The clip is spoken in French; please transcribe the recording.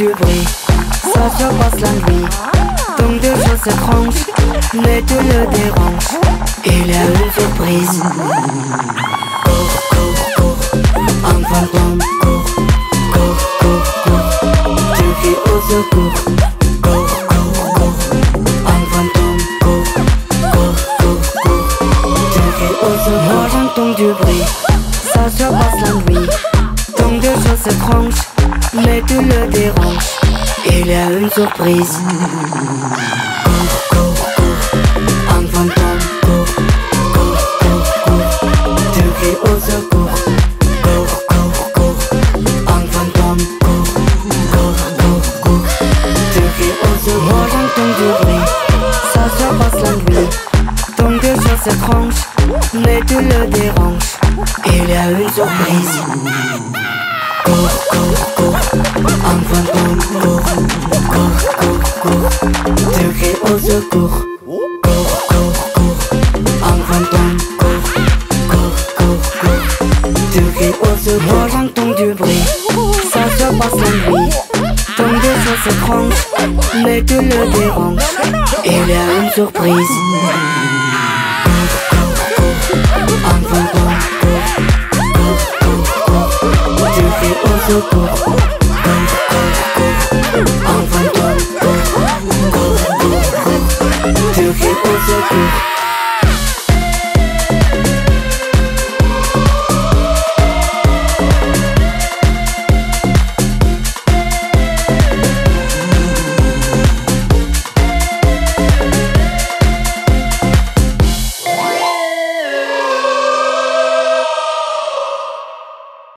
du bruit, ça surpasse la nuit. Donc des choses étranges, mais tout le dérange. Il a une surprise. Cours, cours, cours, un fantôme, cours, cours, cours, cours. Tu cries au secours. Cours, cours, cours, un fantôme, cours, cours, cours, cours. Tu cries au secours. Moi j'entends du bruit, ça surpasse la nuit. Donc des choses étranges, mais tout le dérange. Il a une surprise. Cours, cours, cours, un fantôme, cours, cours, cours, cours. Tu cries au secours. Cours, cours, cours, un fantôme, cours, cours, cours, cours. Tu cries au secours. Moi j'entends du bruit, ça surpasse la nuit. Donc des choses étranges, mais tout le dérange. Il a une surprise. Cours, cours, cours, un fantôme, cours, cours, cours, cours. Tu cries au secours. Cours, cours, cours, un fantôme, cours, cours, cours, cours. Tu cries au secours. Moi j'entends du bruit, ça se passe la nuit. Ton dessin s'étrange, mais tu le déranges. Il a une surprise. Cours, cours, cours, un fantôme, cours, cours, cours, cours. Tu cries au secours. Cours, cours, cours, un fantôme, cours, cours, cours, cours. Tu cries au secours.